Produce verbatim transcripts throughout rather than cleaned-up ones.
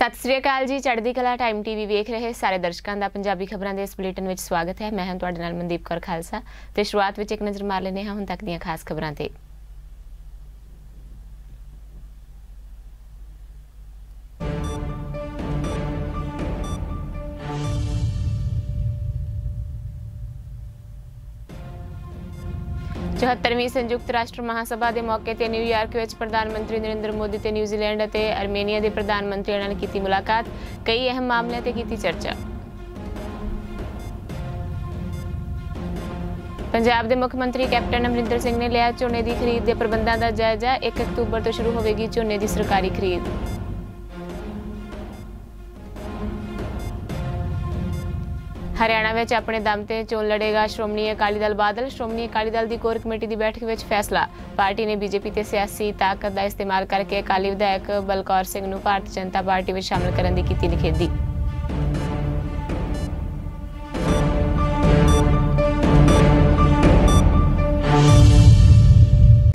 सत श्री अकाल जी। चढ़दी कला टाइम टीवी वेख रहे सारे दर्शकों का पंजाबी खबरों के इस बुलेटिन में स्वागत है। मैं हूं तुहाडे नाल मनदीप कौर खालसा। तो शुरुआत में एक नज़र मार लेने हुण तक दीयां खास खबरों ते। चौहत्तरवीं संयुक्त राष्ट्र महासभा के मौके पर न्यूयॉर्क में प्रधानमंत्री नरेंद्र मोदी ते न्यूजीलैंड और आर्मेनिया के प्रधानमंत्री नाल की मुलाकात, कई अहम मामलों पर की चर्चा। पंजाब के मुख्यमंत्री कैप्टन अमरिंदर सिंह ने लिया झोने की खरीद के प्रबंधों का जायजा, एक अक्तूबर तो शुरू होगी झोने की सरकारी खरीद। हरियाणा में अपने दम से चोन लड़ेगा श्रोमणी अकाली दल बादल, श्रोमणी अकाली दल की कोर कमेटी की बैठक में फैसला। पार्टी ने बीजेपी के सियासी ताकत का इस्तेमाल करके अकाली विधायक बलकौर सिंह नूं भारतीय जनता पार्टी में शामिल करने की की निखेधी।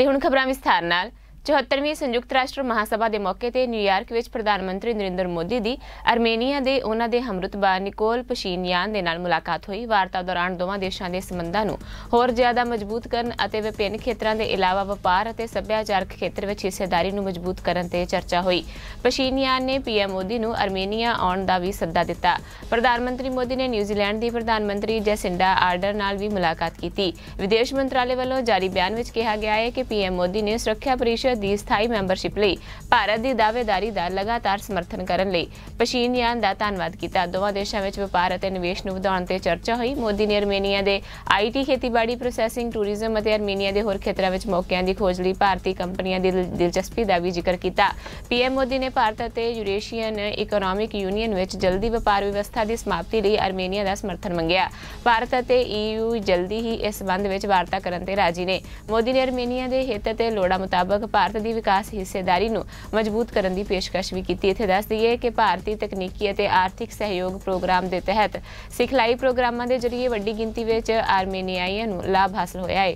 हुण खबरां विस्तार नाल। चौहत्तरवीं संयुक्त राष्ट्र महासभा के मौके पर न्यूयॉर्क में प्रधानमंत्री नरेंद्र मोदी की आर्मेनिया के उन्हों के हमरुतबा निकोल पशिनयान के नाल मुलाकात हुई। वार्ता दौरान दोवें देशों के संबंधों को होर ज्यादा मजबूत करने, विभिन्न खेतरों के अलावा व्यापार और सभ्याचारक खेत्र में हिस्सेदारी को मजबूत करने पर चर्चा हुई। पशिनयान ने पीएम मोदी को आर्मेनिया आने का भी सद्दा दिता। प्रधानमंत्री मोदी ने न्यूजीलैंड की प्रधानमंत्री जैसिंडा आर्डर्न नाल भी मुलाकात की। विदेश मंत्रालय वालों जारी बयान में कहा गया है कि पीएम मोदी ने सुरक्षा परिषद ਦੀ ਸਥਾਈ ਮੈਂਬਰਸ਼ਿਪ ਲਈ ਭਾਰਤ ਦੀ ਦਾਅਵੇਦਾਰੀ ਦਾ ਲਗਾਤਾਰ ਸਮਰਥਨ ਕਰਨ ਲਈ ਪਸ਼ੀਨਿਆਨ ਦਾ ਧੰਨਵਾਦ ਕੀਤਾ। ਦੋਵਾਂ ਦੇਸ਼ਾਂ ਵਿੱਚ ਵਪਾਰ ਅਤੇ ਨਿਵੇਸ਼ ਨੂੰ ਵਧਾਉਣ ਤੇ ਚਰਚਾ ਹੋਈ। ਮੋਦੀ ਨੇ ਆਰਮੇਨੀਆ ਦੇ ਆਈਟੀ, ਖੇਤੀਬਾੜੀ, ਪ੍ਰੋਸੈਸਿੰਗ, ਟੂਰਿਜ਼ਮ ਅਤੇ ਆਰਮੇਨੀਆ ਦੇ ਹੋਰ ਖੇਤਰਾਂ ਵਿੱਚ ਮੌਕਿਆਂ ਦੀ ਖੋਜ ਲਈ ਭਾਰਤੀ ਕੰਪਨੀਆਂ ਦੀ ਦਿਲਚਸਪੀ ਦਾ ਵੀ ਜ਼ਿਕਰ ਕੀਤਾ। ਪੀਐਮ ਮੋਦੀ ਨੇ ਭਾਰਤ ਅਤੇ ਯੂਰੇਸ਼ੀਅਨ ਇਕਨੋਮਿਕ ਯੂਨੀਅਨ ਵਿੱਚ ਜਲਦੀ ਵਪਾਰ ਵਿਵਸਥਾ ਦੀ ਸਮਾਪਤੀ ਲਈ ਆਰਮੇਨੀਆ ਦਾ ਸਮਰਥਨ ਮੰਗਿਆ। ਭਾਰਤ ਅਤੇ ਈਯੂ ਜਲਦੀ ਹੀ ਇਸ ਸੰਬੰਧ ਵਿੱਚ ਵਾਰਤਾ ਕਰਨ ਤੇ ਰਾਜ਼ੀ ਨੇ। ਮੋਦੀ ਨੇ ਆਰਮੇਨੀਆ ਦੇ ਹਿੱਤ ਅਤੇ ਲੋੜਾਂ ਮੁਤਾਬਕ भारत की विकास हिस्सेदारी को मजबूत करने की पेशकश भी की। इत्थे दस दईए कि भारतीय तकनीकी और आर्थिक सहयोग प्रोग्राम के तहत सिखलाई प्रोग्रामों के जरिए वड्डी गिनती में आर्मेनियाइयां नूं लाभ हासिल होया है।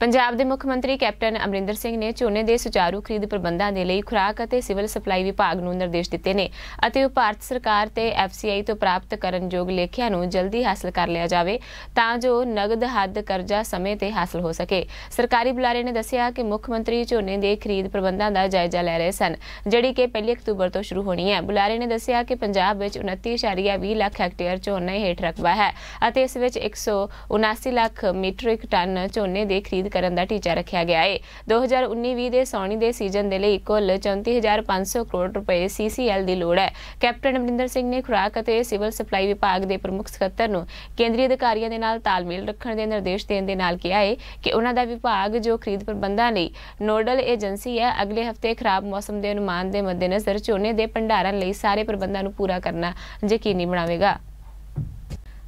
पंजाब के मुख्यमंत्री कैप्टन अमरिंदर सिंह ने झोने के सुचारू खरीद प्रबंधों के लिए खुराक और सिविल सप्लाई विभाग को निर्देश दिते ने। भारत सरकार ते एफ सी आई तो प्राप्त करनयोग लेखिया जल्दी हासिल कर लिया जाए तो नगद हद करजा समय से हासिल हो सके। सरकारी बुलारे ने दसिया कि मुख्यमंत्री झोने के खरीद प्रबंधों का जायजा लै रहे सन, जिड़ी कि पहली अक्तूबर तो शुरू होनी है। बुलारे ने दसिया कि पंजाब में उनती इशारिया भी लख हैक्टेयर झोने हेठ रकबा है और इस एक सौ उनासी लख मीट्रिक टन झोने की खरीद करने का टीचा रखा गया है। दो हज़ार उन्नी भी दे सौनी के सीजन के लिए कुल चौंती हज़ार पांच सौ करोड़ रुपए सी सी एल की लौड़ है। कैप्टन अमरिंदर सिंह ने खुराक और सिविल सप्लाई विभाग के प्रमुख सकत्तर को केंद्रीय अधिकारियों के नाल तालमेल रखने के निर्देश देने के नाल कहा है कि उन्होंने विभाग जो खरीद प्रबंधों लिए नोडल एजेंसी है, अगले हफ्ते खराब मौसम के अनुमान के मद्देनज़र झोने के भंडारण लिए सारे प्रबंधों को पूरा करना यकीनी बनावेगा।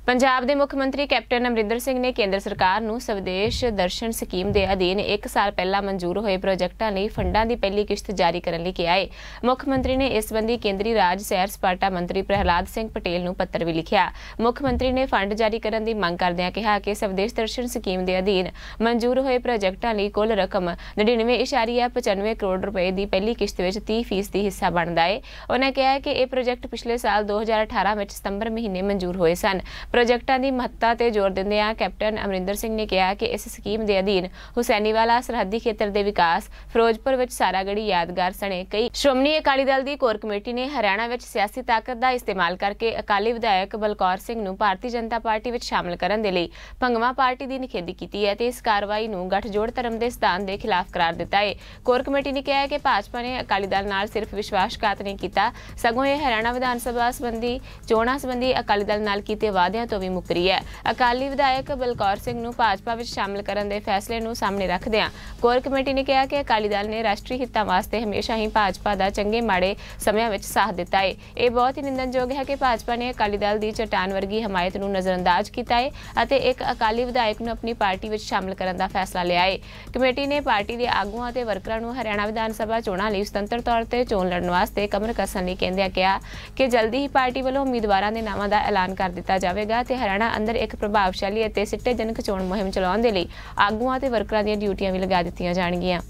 पंजाब के मुख्यमंत्री कैप्टन अमरिंदर सिंह ने केंद्र सरकार नूं स्वदेश दर्शन स्कीम के अधीन एक साल पहला मंजूर होए प्रोजेक्टां लई फंडां दी पहली किश्त जारी करने लई कहा है। मुख्यमंत्री ने इस संबंधी केंद्रीय राज सैर सपाटा मंत्री प्रहलाद सिंह पटेल नूं पत्र भी लिखिया। मुख्यमंत्री ने फंड जारी करने की मंग करदिआं कहा कि स्वदेश दर्शन स्कीम के अधीन मंजूर होए प्रोजेक्टां लई कुल रकम नड़िनवे इशारिया पचानवे करोड़ रुपए की पहली किश्त में तीस फीसदी हिस्सा बनता है। उन्होंने कहा कि यह प्रोजेक्ट पिछले साल दो हज़ार अठारह में सितंबर महीने मंजूर हुए सन। प्रोजेक्टां की महत्ता से जोर दिंदिआं कैप्टन अमरिंदर सिंह ने कहा कि इस स्कीम के अधीन हुसैनीवाला सरहदी खेत्र के विकास, फिरोजपुर में सारागढ़ी यादगार सने कई। श्रोमणी अकाली दल की कोर कमेटी ने हरियाणा में सियासी ताकत का इस्तेमाल करके अकाली विधायक बलकौर सिंह नूं भारतीय जनता पार्टी में शामिल करने के लिए भंगवा पार्टी की निखेधी की है। इस कार्रवाई को गठजोड़ धर्म के सिद्धांत के खिलाफ करार दिता है। कोर कमेटी ने कहा है कि भाजपा ने अकाली दल नाल सिर्फ विश्वासघात नहीं किया, सगों यह हरियाणा विधानसभा संबंधी चोणां संबंधी अकाली दल नाल कीते वादियां तो भी मुकरी है। अकाली विधायक बलकौर सिंह नूं भाजपा विच शामिल करन दे फैसले नूं सामने रखदिआं कोर कमेटी ने कहा कि अकाली दल ने राष्ट्रीय हितां वास्ते हमेशा ही भाजपा दा चंगे माड़े समियां विच साथ दिता है। यह बहुत ही निंदनयोग है कि भाजपा ने अकाली दल दी चट्टान वर्गी हमायत नूं नज़रअंदाज कीता है अते एक अकाली विधायक नूं अपनी पार्टी विच शामिल करन दा फैसला लिया है। कमेटी ने पार्टी दे आगूआं अते वर्करां नूं हरियाणा विधान सभा चोणां लई स्वतंत्र तौर ते चोण लड़न वास्ते कमर कसन लई कहंदिआं कहा कि जल्दी ही पार्टी ਵੱਲੋਂ ਉਮੀਦਵਾਰਾਂ ਦੇ ਨਾਵਾਂ ਦਾ ਐਲਾਨ ਕਰ ਦਿੱਤਾ ਜਾਵੇਗਾ ਤੇ ਹਰਿਆਣਾ ਅੰਦਰ ਇੱਕ ਪ੍ਰਭਾਵਸ਼ਾਲੀ ਅਤੇ ਸਿੱਟੇਜਨਕ ਚੋਣ ਮੁਹਿੰਮ ਚਲਾਉਣ ਦੇ ਲਈ ਆਗੂਆਂ ਤੇ ਵਰਕਰਾਂ ਦੀਆਂ ਡਿਊਟੀਆਂ ਵੀ ਲਗਾ ਦਿੱਤੀਆਂ ਜਾਣਗੀਆਂ।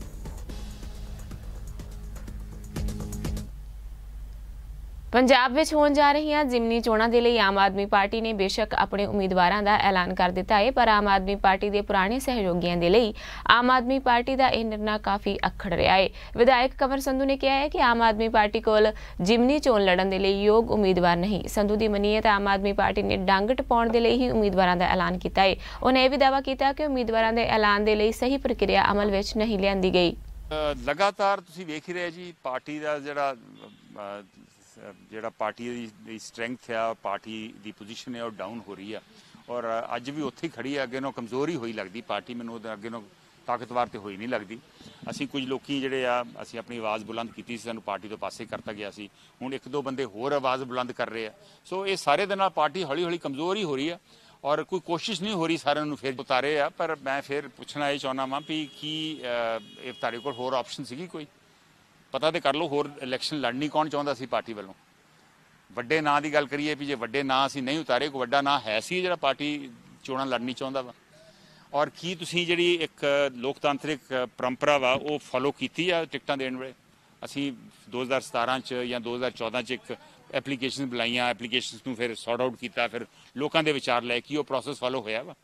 पंजाब विच होण जा रही जिमनी चोणां दे लई आम आदमी पार्टी ने बेशक अपने उम्मीदवारां दा ऐलान कर दिता है, पर आम आदमी पार्टी दे पुराने सहयोगियां दे लई आम आदमी पार्टी दा इह निर्णय काफ़ी अखड़ रहा है। विधायक कंवर संधू ने कहा है कि आम आदमी पार्टी कोल जिमनी चोण लड़न दे लई योग उम्मीदवार नहीं। संधू दी मनीए तां आम आदमी पार्टी ने डंग टपाउण दे लई ही उम्मीदवारां दा ऐलान कीता है। उन्हें यह भी दावा कीता कि उम्मीदवारां दे ऐलान दे लई सही प्रक्रिया अमल विच नहीं लिआंदी गई। लगातार तुसीं वेख ही रहे जी पार्टी दा जिहड़ा जिहड़ा पार्टी दी स्ट्रेंथ है और पार्टी दी पोजीशन है और डाउन हो रही है और अज भी उत्थे खड़ी है। अगे नों कमजोरी होई लगदी पार्टी, मैनूं अगे नों ताकतवर तो होई नहीं लगती। असीं कुछ लोकी जिहड़े आ असीं अपनी आवाज़ बुलंद की, सानूं पार्टी तो पासे करता गया सी। हुण एक दो बंदे होर आवाज़ बुलंद कर रहे हैं, सो ये सारे दे नाल पार्टी हौली हौली कमज़ोर ही हो रही है और कोई कोशिश नहीं हो रही सारे नूं फिर उतारे आ। पर मैं फिर पुछना यह चाहुंदा वां भी की इफ्तारे कोल होर ऑप्शन सीगी कोई? पता तो कर लो होर इलैक्शन लड़नी कौन चाहुंदा सी पार्टी वालों। वड्डे नां दी गल करिए भी जे वड्डे नां असीं नहीं उतारे, कोई वड्डा नां है सी जिहड़ा पार्टी चोणां लड़नी चाहुंदा वा? और की तुसीं जिहड़ी एक लोकतांत्रिक परंपरा वा वो फॉलो कीती आ टिकटां देण वेले? असीं दो हज़ार सतारां च जां दो हज़ार चौदां च एक एप्लीकेशन बुलाइयां, एप्लीकेशनस नूं फिर सॉर्ट आउट कीता, फिर लोकां दे विचार लै कि वो प्रोसैस फॉलो होया वा?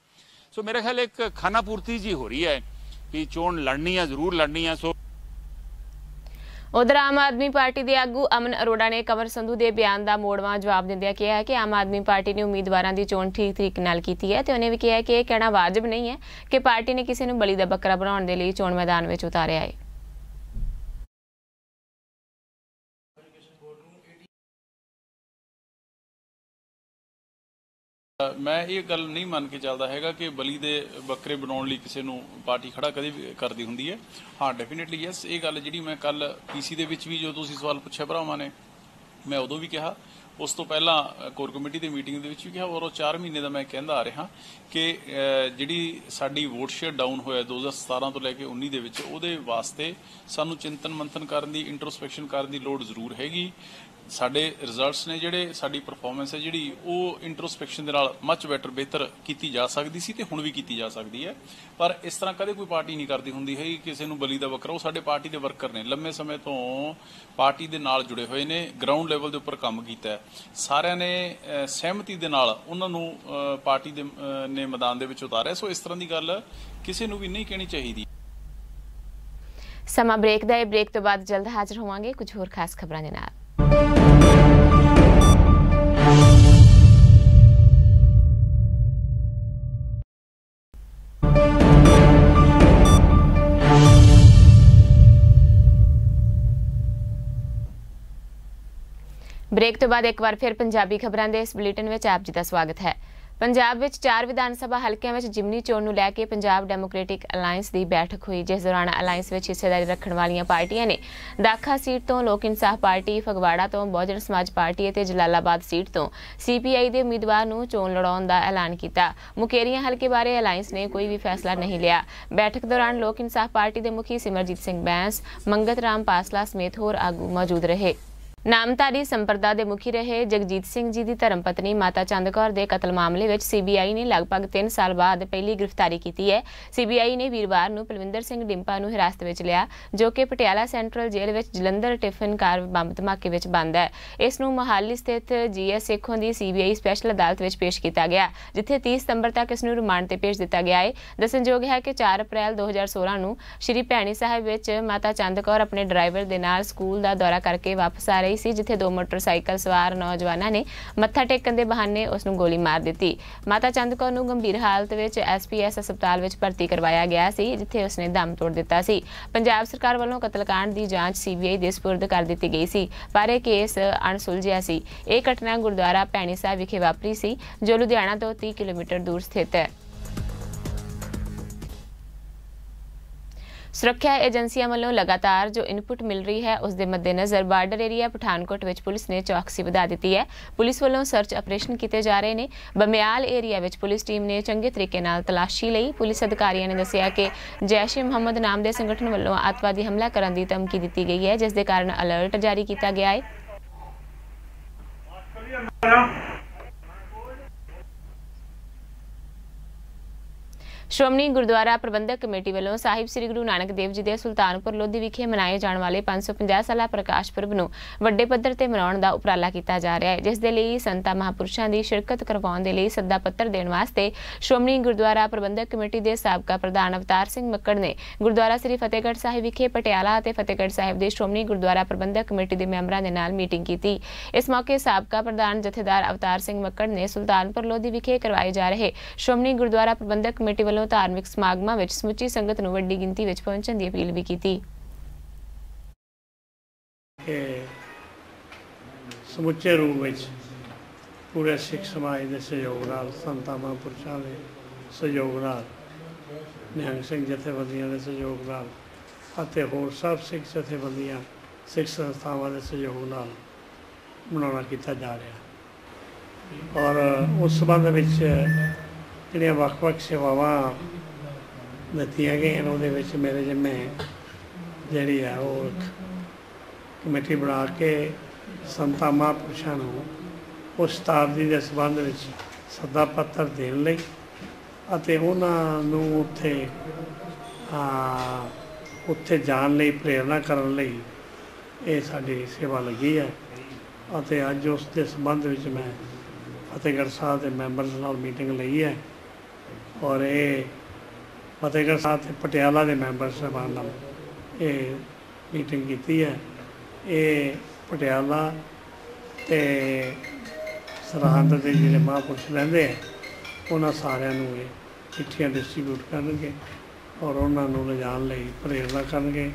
सो मेरे ख्याल एक खानापूर्ती जी हो रही है कि चोण लड़नी आ, जरूर लड़नी आ। सो उधर आम आदमी पार्टी के आगू अमन अरोड़ा ने कंवर संधू के बयान का मोड़वा जवाब देंदे कहा है कि आम आदमी पार्टी ने उम्मीदवारों की चोण ठीक तरीके नाल कीती है, तो उन्हें भी कहा है कि यह कहना वाजिब नहीं है कि पार्टी ने किसी नूं बली दा बकरा बनाने के लिए चोण मैदान में उतारिया है। मैं ये गल नहीं मन के चलता है कि बली दे बकरे बनाने किसी नूं पार्टी खड़ा कदे करती होंदी है। हाँ डेफिनेटली यस, ये गल जी मैं कल पीसी दे विच भी जो तुसीं सवाल पूछे भरावां ने, मैं उदों भी कहा, उस तो पहला कोर कमेटी की मीटिंग दे विच भी कहा और वो चार महीने का मैं कहता आ रहा कि जिहड़ी साडी वोट शेयर डाउन होया दो हज़ार सतारां तो लैके उन्नी दे विच, उहदे वास्ते सानूं चिंतन मंथन करन दी, इंट्रोस्पैक्शन करन दी लोड़ जरूर हैगी। साडे रिजल्ट्स ने जिहड़े, साडी परफॉर्मेंस है जिहड़ी, वो इंट्रोस्पैक्शन दे नाल मच बैटर बेहतर कीती जा सकदी सी ते हुण वी कीती जा सकदी है। पर इस तरह कदे कोई पार्टी नहीं करदी हुंदी है किसी नूं बली दा बकरा। वो साडे पार्टी दे वर्कर ने, लंबे समय तो पार्टी दे नाल जुड़े होए ने, ग्राउंड लेवल दे उपर काम कीता है, सारिआं ने सहमति दे नाल उन्हां नूं पार्टी दे ने मैदान दे विच उतारिआ। सो इस तरह दी गल किसी नूं वी नहीं कहणी चाहीदी। समा ब्रेक दा है, ब्रेक तो बाद जल्द हाजिर होवांगे कुछ होर खास खबरां दे नाल। ब्रेक तो बाद एक बार फिर पंजाबी खबरां दे इस बुलेटिन विच आप जी दा स्वागत है। पंजाब विच चार विधान सभा हलकिआं विच जिमनी चोण नूं लै के पंजाब डेमोक्रेटिक अलायंस दी बैठक होई, जिस दौरान अलायंस विच हिस्सेदारी रखण वालियां पार्टियां ने दाखा सीट तों लोक इंसाफ पार्टी, फगवाड़ा तों बहुजन समाज पार्टी अते जलालाबाद सीट तों सीपीआई दे उम्मीदवार नूं चोण लड़ाउण दा ऐलान कीता। मुकेरियां हलके बारे अलायंस ने कोई भी फैसला नहीं लिया। बैठक दौरान लोक इंसाफ पार्टी दे मुखी सिमरजीत सिंह बैंस, मंगत राम पासला समेत होर आगू मौजूद रहे। नामधारी संपरदा के मुखी रहे जगजीत सिंह जी की धर्म पत्नी माता चंद कौर के कतल मामले में सीबीआई ने लगभग तीन साल बाद पहली गिरफ्तारी की है। सीबीआई ने वीरवार को परविंदर सिंह डिंपा को हिरासत में लिया, जो कि पटियाला सेंट्रल जेल में जलंधर टिफिन कार बंब धमाके में बंद है। इस मोहाली स्थित जी एस सेखों की सीबीआई स्पैशल अदालत में पेश किया गया, जिथे तीस सितंबर तक इसनूं रिमांड पर भेज दिया गया है। दस्सणयोग है कि चार अप्रैल दो हज़ार सोलह को श्री भैणी साहिब में माता चंद कौर अपने ड्राइवर के नाल स्कूल का दौरा करके वापस आ रही ਸੀ, ਜਿੱਥੇ ਦੋ ਮੋਟਰਸਾਈਕਲ ਸਵਾਰ ਨੌਜਵਾਨਾਂ ਨੇ ਮੱਥਾ ਟੇਕਣ ਦੇ ਬਹਾਨੇ ਉਸ ਨੂੰ ਗੋਲੀ ਮਾਰ ਦਿੱਤੀ। ਮਾਤਾ ਚੰਦ ਕੌਰ ਨੂੰ ਗੰਭੀਰ ਹਾਲਤ ਵਿੱਚ ਐਸਪੀਐਸ ਹਸਪਤਾਲ ਵਿੱਚ ਭਰਤੀ ਕਰਵਾਇਆ ਗਿਆ ਸੀ, ਜਿੱਥੇ ਉਸਨੇ ਦਮ ਤੋੜ ਦਿੱਤਾ ਸੀ। ਪੰਜਾਬ ਸਰਕਾਰ ਵੱਲੋਂ ਕਤਲकांड ਦੀ ਜਾਂਚ ਸੀਬੀਆਈ ਦੇ ਸਪੁਰਦ ਕਰ ਦਿੱਤੀ ਗਈ ਸੀ, ਪਰ ਇਹ ਕੇਸ ਅਣਸੁਲਝਿਆ ਸੀ। ਇਹ ਘਟਨਾ ਗੁਰਦੁਆਰਾ ਭੈਣੀ ਸਾਹਿਬ ਵਿਖੇ ਵਾਪਰੀ ਸੀ, ਜੋ ਲੁਧਿਆਣਾ ਤੋਂ ਤੀਹ ਕਿਲੋਮੀਟਰ ਦੂਰ ਸਥਿਤ ਹੈ। सुरक्षा एजेंसियों वालों लगातार जो इनपुट मिल रही है, उसके मद्देनज़र बार्डर एरिया पठानकोट में पुलिस ने चौकसी बढ़ा दी है। पुलिस वालों सर्च ऑपरेशन किए जा रहे हैं। बम्याल एरिया में पुलिस टीम ने चंगे तरीके नाल तलाशी ली। पुलिस अधिकारियों ने दसिया कि जैश-ए-मुहम्मद नाम के संगठन वालों आतंकवादी हमला करने की धमकी दी गई है, जिसके कारण अलर्ट जारी किया गया है। ਸ਼੍ਰੋਮਣੀ ਗੁਰਦੁਆਰਾ ਪ੍ਰਬੰਧਕ ਕਮੇਟੀ ਵੱਲੋਂ ਸਾਹਿਬ ਸ੍ਰੀ ਗੁਰੂ ਨਾਨਕ ਦੇਵ ਜੀ ਦੇ ਸੁਲਤਾਨਪੁਰ ਲੋਧੀ ਵਿਖੇ ਮਨਾਏ ਜਾਣ ਵਾਲੇ ਪੰਜ ਸੌ ਪੰਜਾਹ ਸਾਲਾ ਪ੍ਰਕਾਸ਼ ਪੁਰਬ ਨੂੰ ਵੱਡੇ ਪੱਧਰ ਤੇ ਮਨਾਉਣ ਦਾ ਉਪਰਾਲਾ ਕੀਤਾ ਜਾ ਰਿਹਾ ਹੈ, ਜਿਸ ਦੇ ਲਈ ਸੰਤਾਂ ਮਹਾਂਪੁਰਸ਼ਾਂ ਦੀ ਸ਼ਿਰਕਤ ਕਰਵਾਉਣ ਦੇ ਲਈ ਸੱਦਾ ਪੱਤਰ ਦੇਣ ਵਾਸਤੇ ਸ਼੍ਰੋਮਣੀ ਗੁਰਦੁਆਰਾ ਪ੍ਰਬੰਧਕ ਕਮੇਟੀ ਦੇ ਸਾਬਕਾ ਪ੍ਰਧਾਨ ਅਵਤਾਰ ਸਿੰਘ ਮੱਕੜ ਨੇ ਗੁਰਦੁਆਰਾ ਸ੍ਰੀ ਫਤਿਹਗੜ੍ਹ ਸਾਹਿਬ ਵਿਖੇ ਪਟਿਆਲਾ ਅਤੇ ਫਤਿਹਗੜ੍ਹ ਸਾਹਿਬ ਦੇ ਸ਼੍ਰੋਮਣੀ ਗੁਰਦੁਆਰਾ ਪ੍ਰਬੰਧਕ ਕਮੇਟੀ ਦੇ ਮੈਂਬਰਾਂ ਦੇ ਨਾਲ ਮੀਟਿੰਗ ਕੀਤੀ। ਇਸ ਮੌਕੇ ਸਾਬਕਾ ਪ੍ਰਧਾਨ ਜਥੇਦਾਰ ਅਵਤਾਰ ਸਿੰਘ ਮੱਕੜ ਨੇ ਸੁਲਤਾਨਪੁਰ ਲੋਧੀ ਵਿਖੇ ਕਰਵਾਏ जा रहे ਸ਼੍ਰੋਮਣੀ ਗੁਰਦੁਆਰਾ ਪ੍ਰਬੰਧਕ ਕਮੇਟੀ ਵੱਲੋਂ ਧਾਰਮਿਕ ਸਮਾਗਮਾਂ ਵਿੱਚ ਸਮੁੱਚੀ ਸੰਗਤ ਨੂੰ ਵੱਡੀ ਗਿਣਤੀ ਵਿੱਚ ਪਹੁੰਚਣ ਦੀ ਅਪੀਲ ਵੀ ਕੀਤੀ। ਸਮੁੱਚੇ ਰੂਪ ਵਿੱਚ ਪੂਰੇ ਸਿੱਖ ਸਮਾਜ ਦੇ ਸਹਿਯੋਗ ਨਾਲ, ਸੰਤਾਂ ਮਹਾਂਪੁਰਸ਼ਾਂ ਦੇ ਸਹਿਯੋਗ ਨਾਲ, ਨਿਹੰਗ ਸਿੰਘ ਜਥੇਬੰਦੀਆਂ ਦੇ ਸਹਿਯੋਗ ਨਾਲ ਅਤੇ ਹੋਰ ਸਭ ਸਿੱਖ ਜਥੇਬੰਦੀਆਂ, ਸਿੱਖ ਸੰਸਥਾਵਾਂ ਦੇ ਸਹਿਯੋਗ ਨਾਲ ਮਨਾਉਣਾ ਕੀਤਾ ਜਾ ਰਿਹਾ। ਔਰ ਉਸ ਸੰਬੰਧ ਵਿੱਚ ਜਿਹੜੀਆਂ ਵੱਖ ਵੱਖ ਸੇਵਾਵਾਂ ਦਿੱਤੀਆਂ ਗਈਆਂ ਉਹਦੇ ਵਿੱਚ ਮੇਰੇ ਜਿੰਮੇ ਜਿਹੜੀ ਆ ਉਹ ਕਮੇਟੀ ਬਣਾ ਕੇ ਸੰਤਾਂ ਮਹਾਂਪੁਰਸ਼ਾਂ ਨੂੰ ਉਸ ਸ਼ਤਾਬਦੀ ਦੇ ਸੰਬੰਧ ਵਿੱਚ ਸੱਦਾ ਪੱਤਰ ਦੇਣ ਲਈ ਅਤੇ ਉਹਨਾਂ ਨੂੰ ਉੱਥੇ ਉੱਥੇ ਜਾਣ ਲਈ ਪ੍ਰੇਰਨਾ ਕਰਨ ਲਈ ਇਹ ਸਾਡੀ ਸੇਵਾ ਲੱਗੀ ਹੈ। ਅਤੇ ਅੱਜ ਉਸ ਦੇ ਸੰਬੰਧ ਵਿੱਚ ਮੈਂ ਫਤਿਹਗੜ੍ਹ ਸਾਹਿਬ ਦੇ ਮੈਂਬਰਸ ਨਾਲ ਮੀਟਿੰਗ ਲਈ ਹੈ ਔਰ ਇਹ ਫਤਿਹਗੜ੍ਹ ਸਾਹਿਬ ਅਤੇ ਪਟਿਆਲਾ ਦੇ ਮੈਂਬਰ ਸਾਹਿਬਾਨ ਨਾਲ ਇਹ ਮੀਟਿੰਗ ਕੀਤੀ ਹੈ। ਇਹ ਪਟਿਆਲਾ ਅਤੇ ਸਰਹੰਦ ਦੇ ਜਿਹੜੇ ਮਹਾਂਪੁਰਸ਼ ਰਹਿੰਦੇ ਹੈ ਉਹਨਾਂ ਸਾਰਿਆਂ ਨੂੰ ਇਹ ਚਿੱਠੀਆਂ ਡਿਸਟ੍ਰੀਬਿਊਟ ਕਰਨਗੇ ਔਰ ਉਹਨਾਂ ਨੂੰ ਲਿਜਾਣ ਲਈ ਪ੍ਰੇਰਨਾ ਕਰਨਗੇ।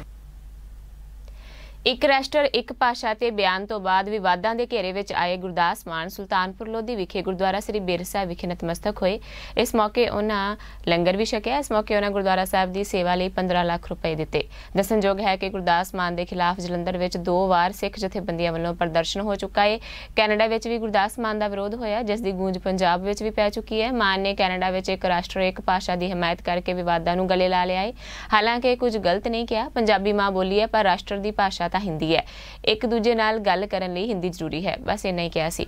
एक राष्ट्र एक भाषा के बयान तो बाद विवादां दे घेरे विच आए गुरदास मान सुल्तानपुर लोधी विखे गुरुद्वारा श्री बीर साहिब विखे नतमस्तक होए। इस मौके उन्होंने लंगर भी छकिया। इस मौके उन्होंने गुरुद्वारा साहिब की सेवा लिए पंद्रह लाख रुपए दिते। दसनयोग है कि गुरदास मान के खिलाफ जलंधर में दो बार सिख जथेबंदियों वालों प्रदर्शन हो चुका है। कैनेडा में भी गुरदास मान का विरोध होया, जिस की गूंज पंजाब में भी पै चुकी है। मान ने कैनेडा में एक राष्ट्र एक भाषा की हिमायत करके विवादां नूं गले ला लिया है। हालांकि कुछ गलत नहीं किया, पंजाबी माँ बोली है पर राष्ट्र की भाषा हिंदी है, एक दूजे नाल गल करन लई हिंदी जरूरी है। बस इन्ना ही कहा सी।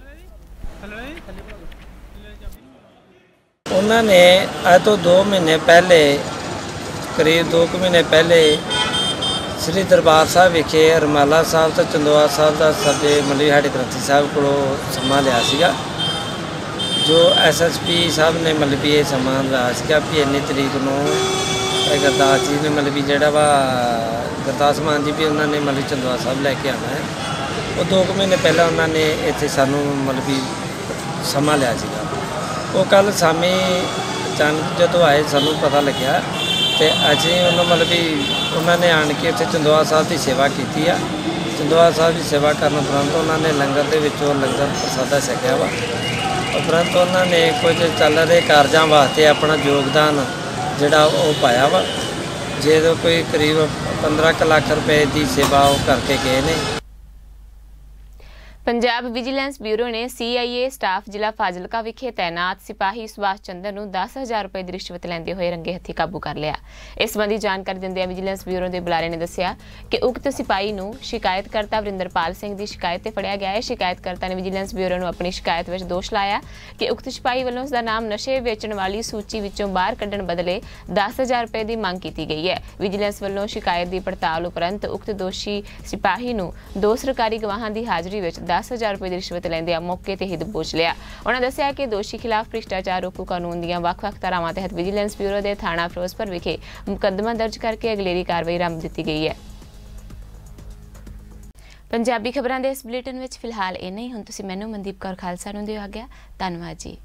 उन्होंने आज तो दो महीने पहले करीब दो महीने पहले श्री दरबार साहब विखे रमाला साहब तो चंदवा साहब का साडे मतलब साडे ग्रंथी साहब को समा लिया सीगा। जो एस एस पी साहब ने मतलब भी यह समा लिया सीगा भी इन्नी तरीक नूं गुरदास जी ने मतलब भी जोड़ा वा गुरदास मान जी भी उन्होंने मतलब चंदवा साहब लैके आना है। वो दो कु महीने पहला उन्होंने इतने सानू मतलब भी समा लिया सीगा। वो कल शामी अचानक जो आए सानू पता लग्या तो असी उन्होंने मतलब भी उन्होंने आन के उत्थे चंदवा साहब की सेवा की है। चंदवा साहब की सेवा करने उपरंत उन्होंने लंगर के विचों लंगर प्रसादा छकिया वा। उपरंत उन्होंने कुछ चल रहे कारजां वास्ते अपना योगदान जोड़ा वो पाया वा। जो कोई करीब पंद्रह लाख रुपए की सेवा करके गए ने। पंजाब विजिलेंस ब्यूरो ने सीआईए स्टाफ जिला फाजिलका विखे तैनात सिपाही सुभाष चंद्र नूं दस हज़ार रुपए की रिश्वत लैंदे होए रंगे हथी काबू कर लिया। इस संबंधी जानकारी दिंदे विजिलेंस ब्यूरो के बुलारे ने दस्सिया कि उक्त सिपाही नूं शिकायतकर्ता वरिंदरपाल सिंह की शिकायत पर फड़िया गया है। शिकायतकर्ता ने विजिलेंस ब्यूरो नूं अपनी शिकायत में दोष लाया कि उक्त सिपाही वालों उसका नाम नशे वेचण वाली सूची विचों बाहर कड्ढण बदले दस हज़ार रुपए की मांग की गई है। विजिलेंस वालों शिकायत की पड़ताल उपरंत उक्त दोषी सिपाही नूं दो सरकारी गवाहां की हाजरी में दस हज़ार रुपए की रिश्वत लैंदे मौके ते ही दबोच लिया। उन्होंने दस्सिया कि दोषी खिलाफ भ्रिष्टाचार रोकू कानून दीआं वख-वख धारावां तहत विजिलेंस ब्यूरो के थाणा फिरोजपुर विखे मुकदमा दर्ज करके अगलेरी कार्रवाई आरंभ दी गई है। पंजाबी खबरां दे इस बुलेटिन विच फिलहाल इन्ना ही। हुण तुसीं मैनूं मनदीप कौर खालसा नूं दिओ आ गया। धन्नवाद जी।